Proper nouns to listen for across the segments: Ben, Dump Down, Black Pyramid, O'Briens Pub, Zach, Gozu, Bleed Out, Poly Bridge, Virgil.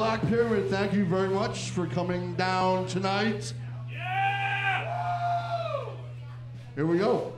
Black Pyramid, thank you very much for coming down tonight. Yeah! Woo! Here we go.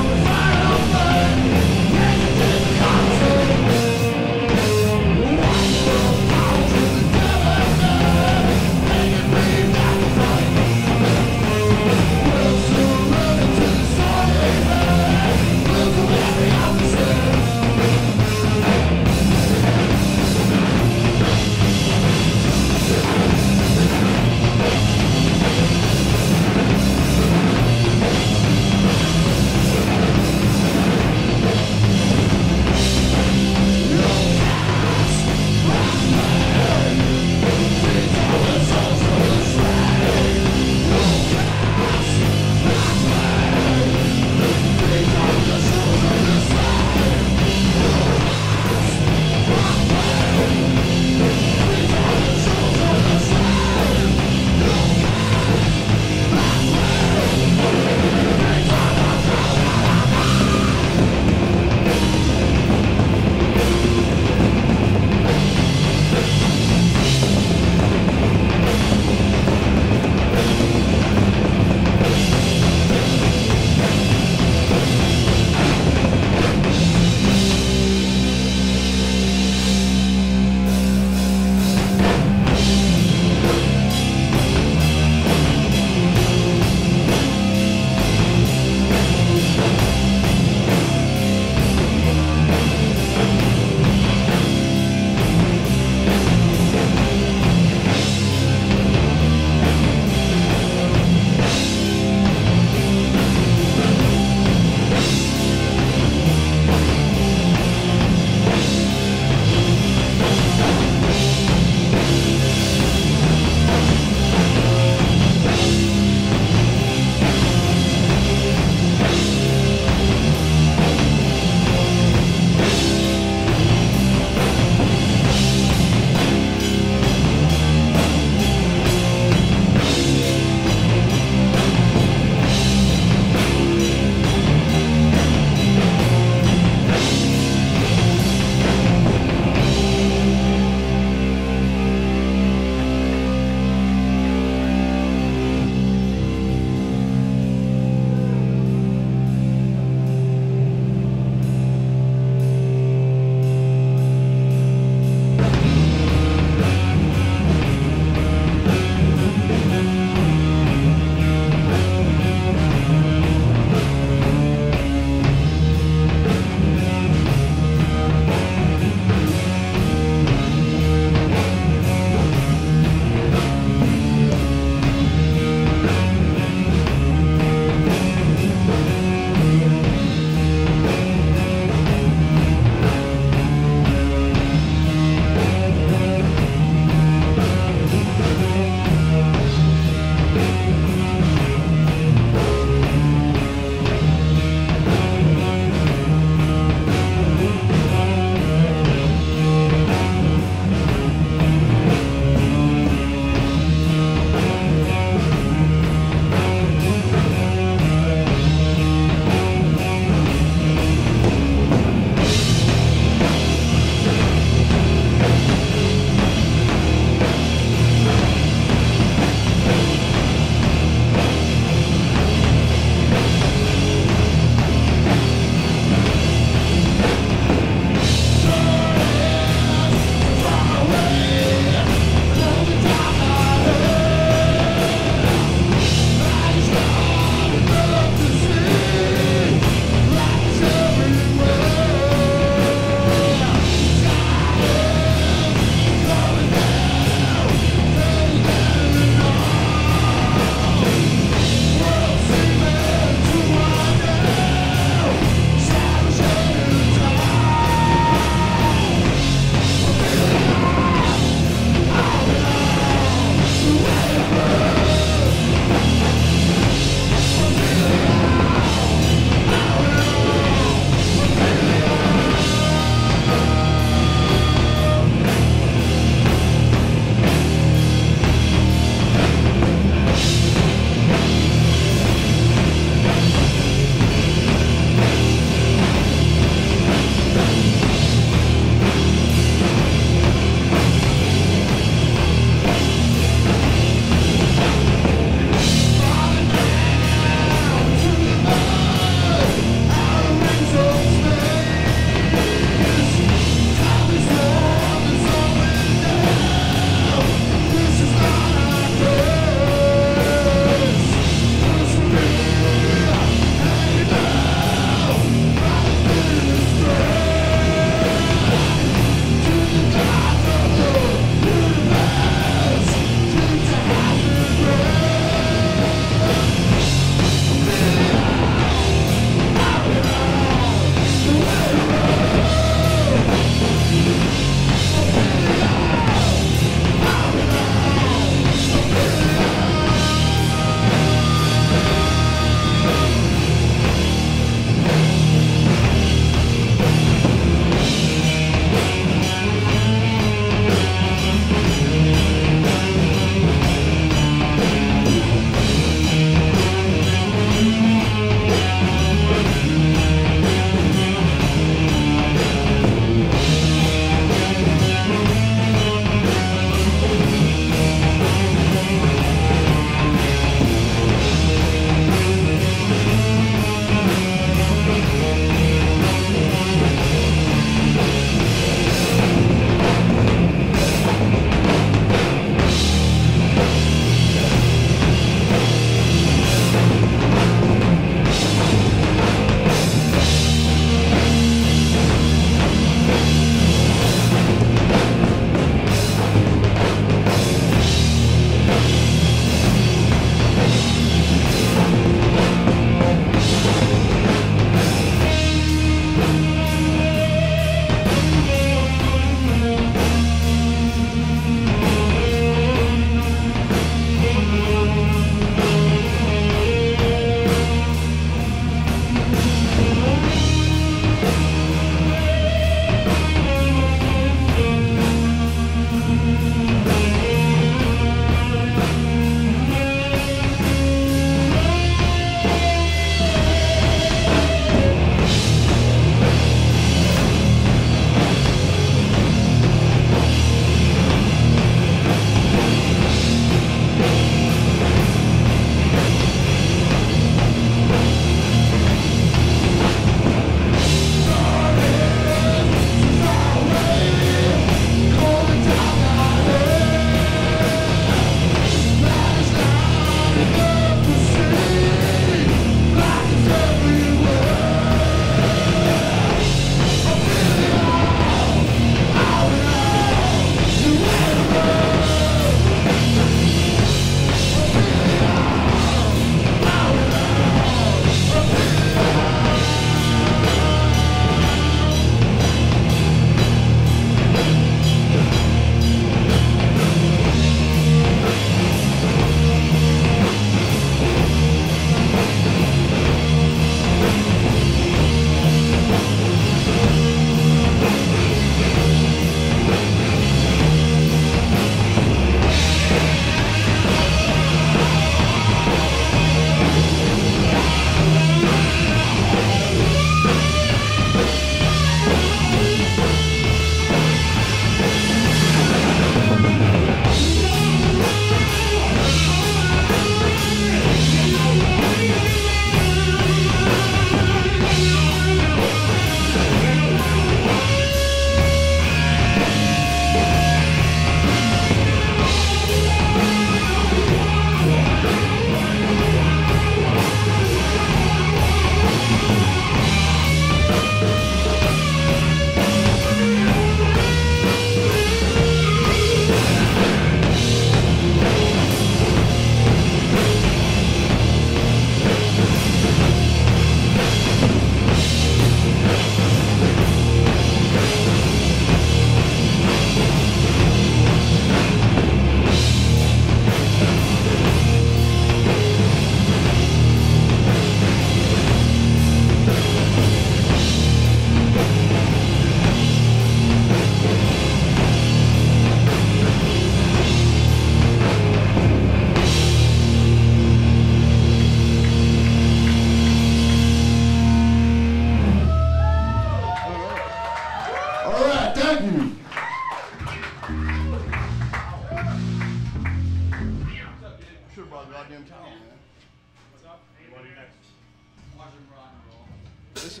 This?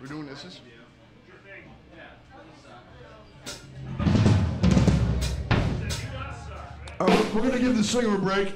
We're doing this? We're going to give the singer a break.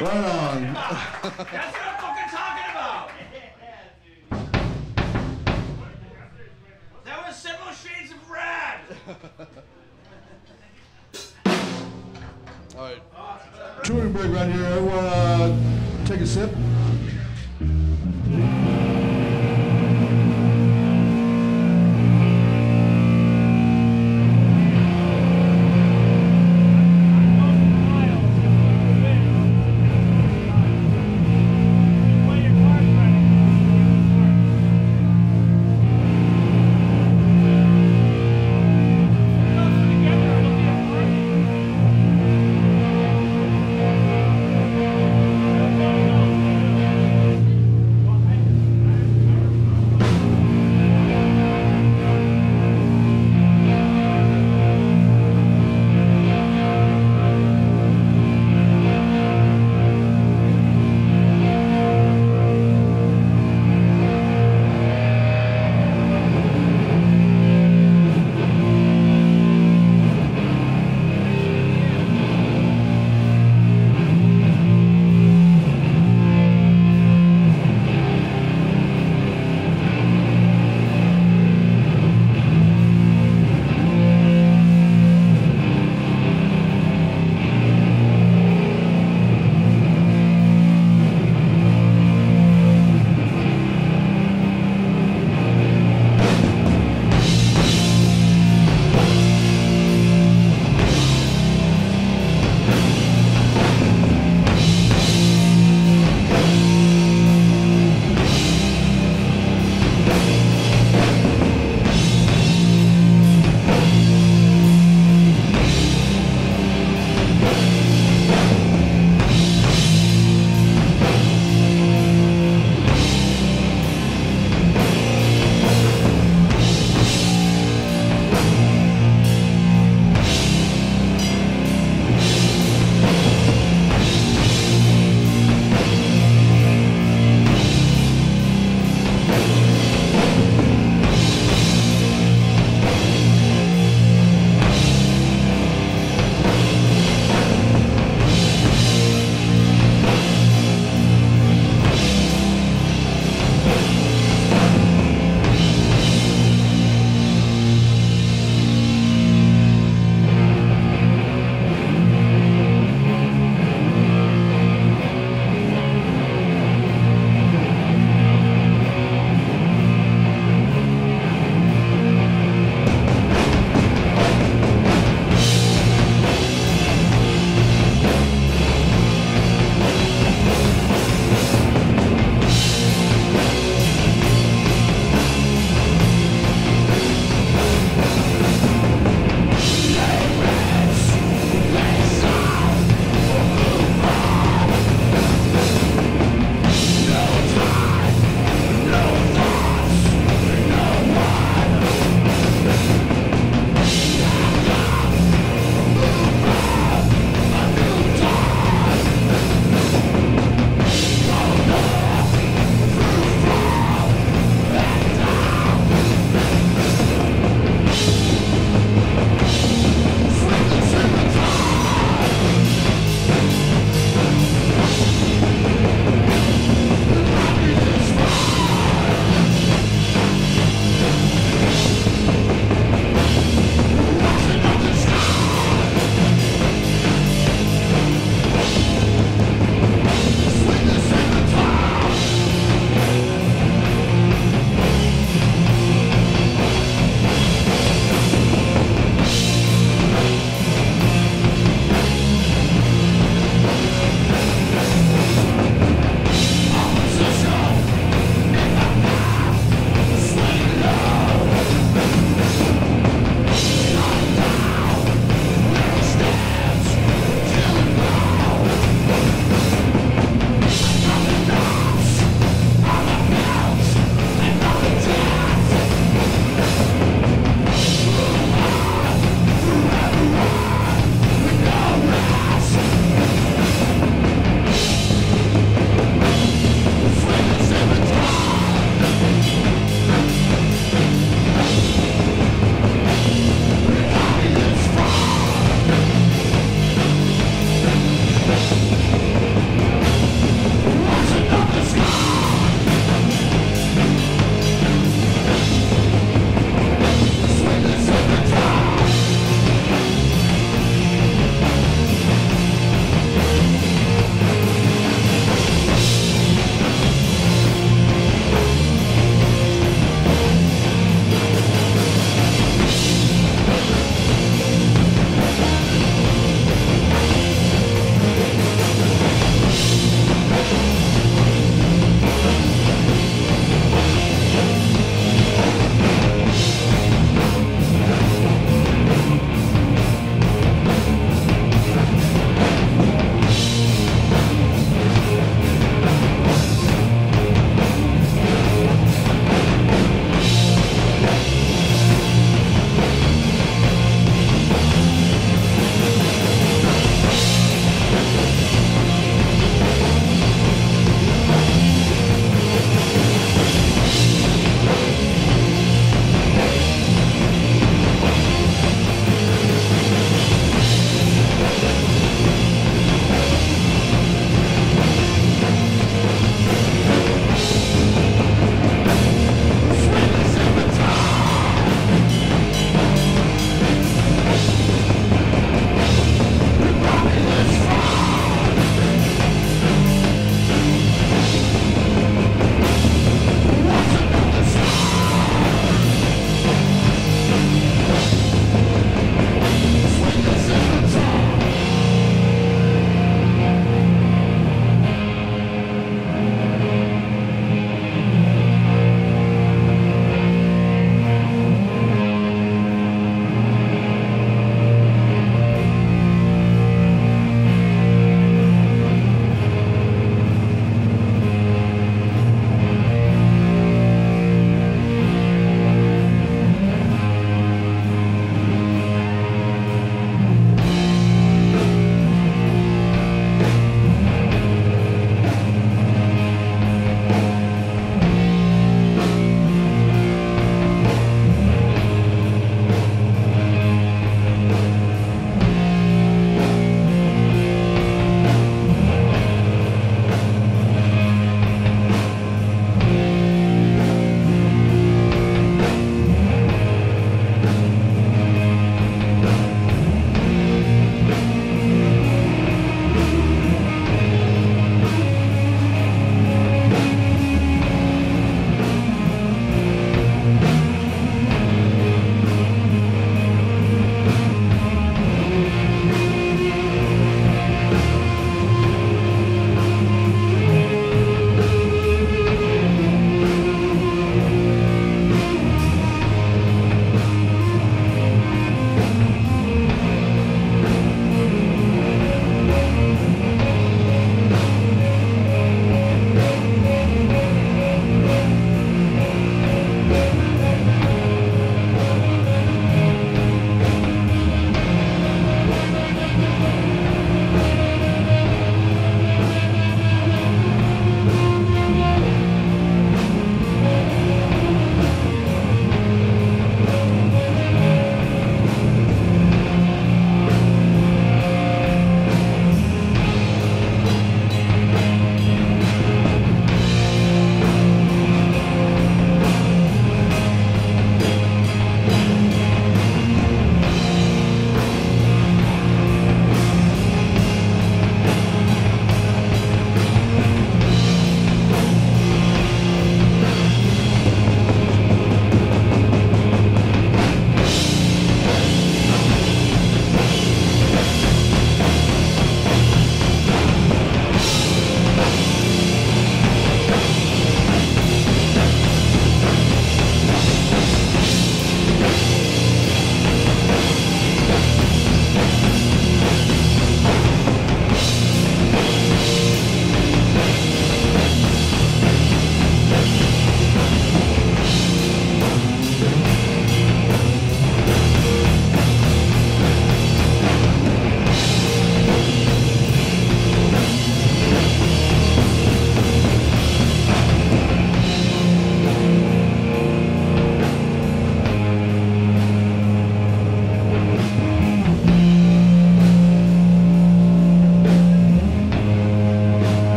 Right on. That's what I'm fucking talking about. That was several shades of red. All right. Touring break right here. Everyone, take a sip.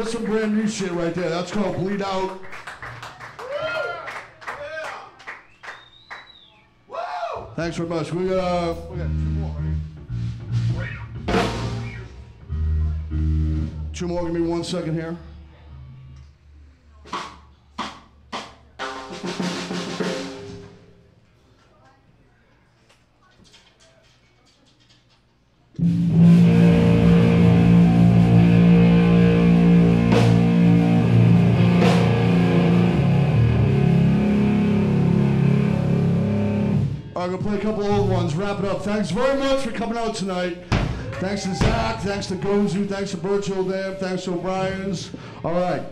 That's some brand new shit right there. That's called Bleed Out. Thanks very much. We got two more. Give me 1 second here. I'm going to play a couple old ones, wrap it up. Thanks very much for coming out tonight. Thanks to Zach, thanks to Gozu, thanks to Virgil there, thanks to O'Briens. All right.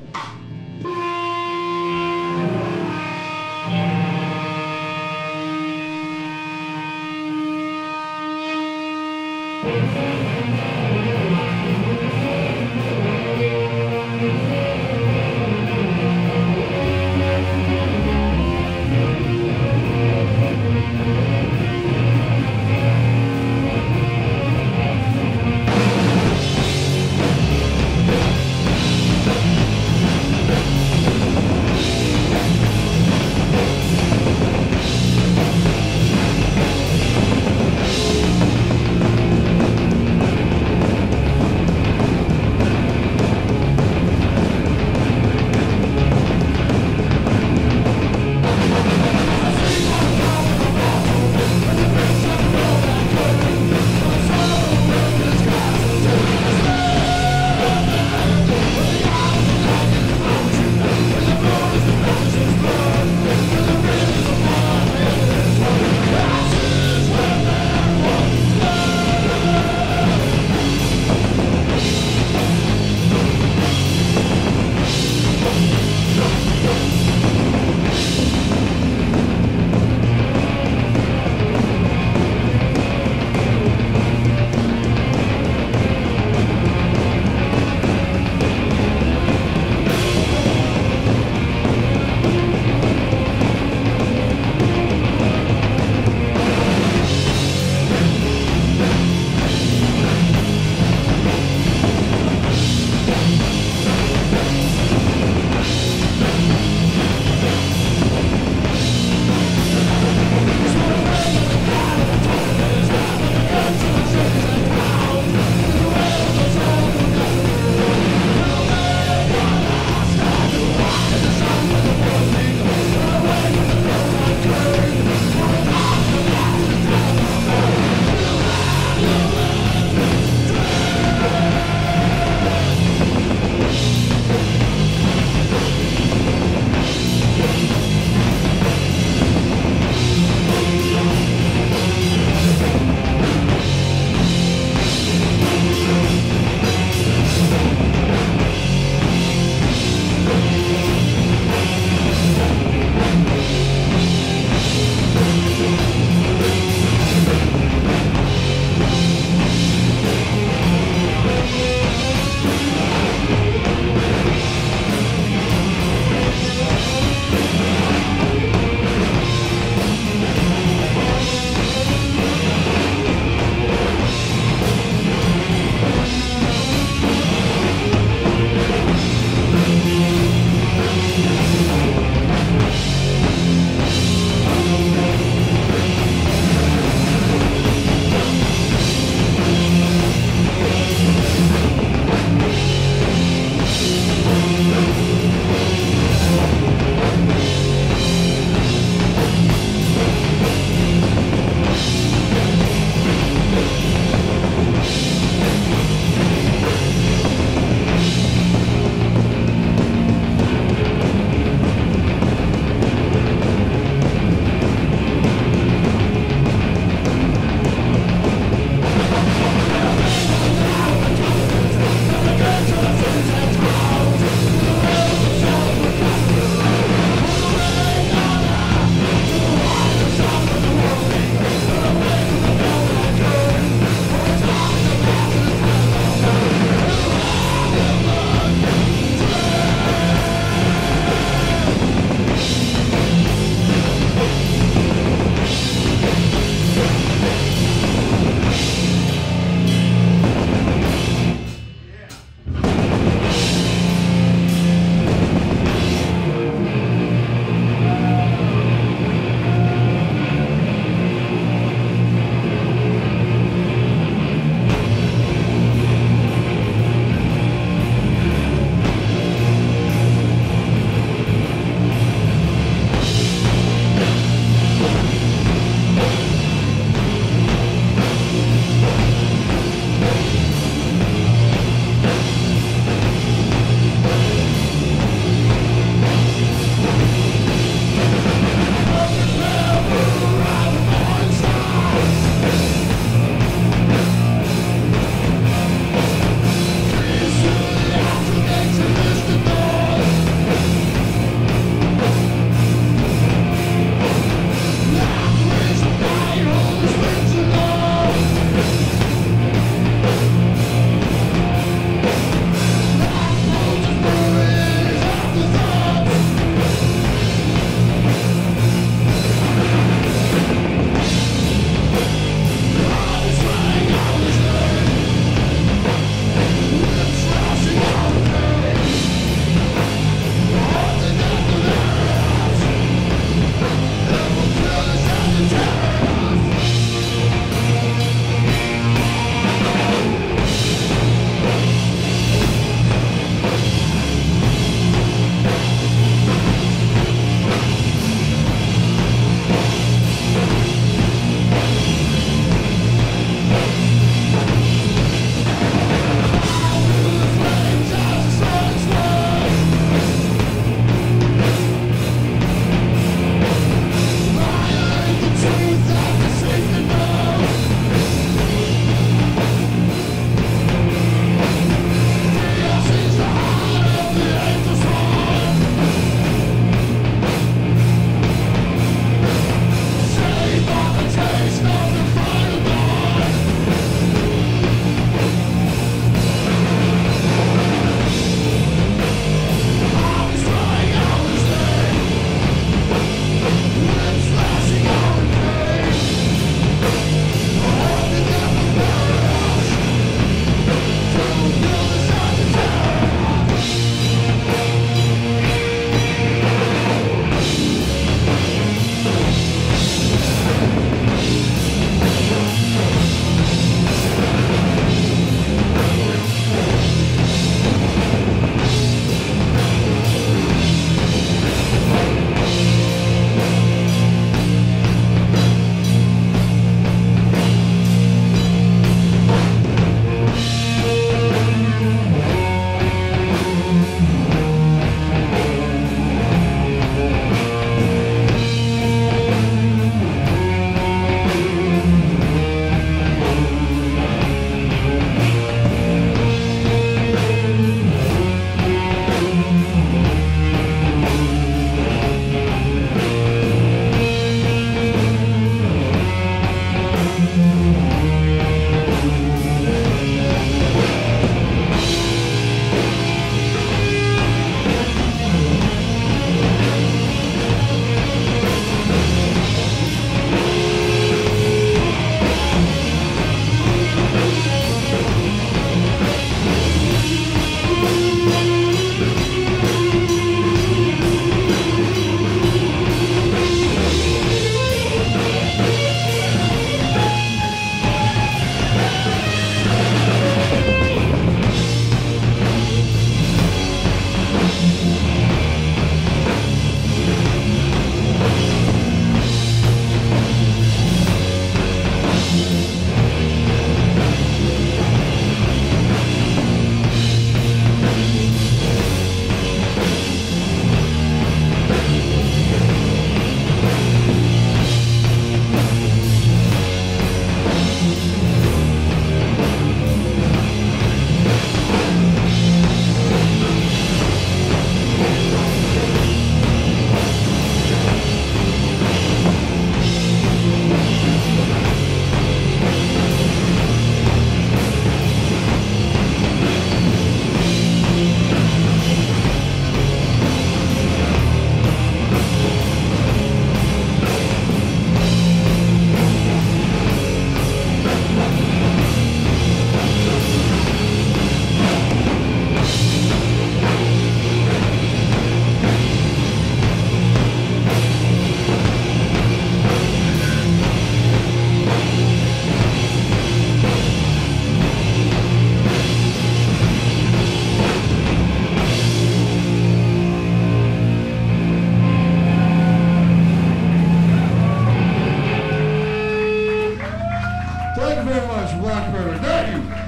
Thank you very much, Black Pyramid. Thank you.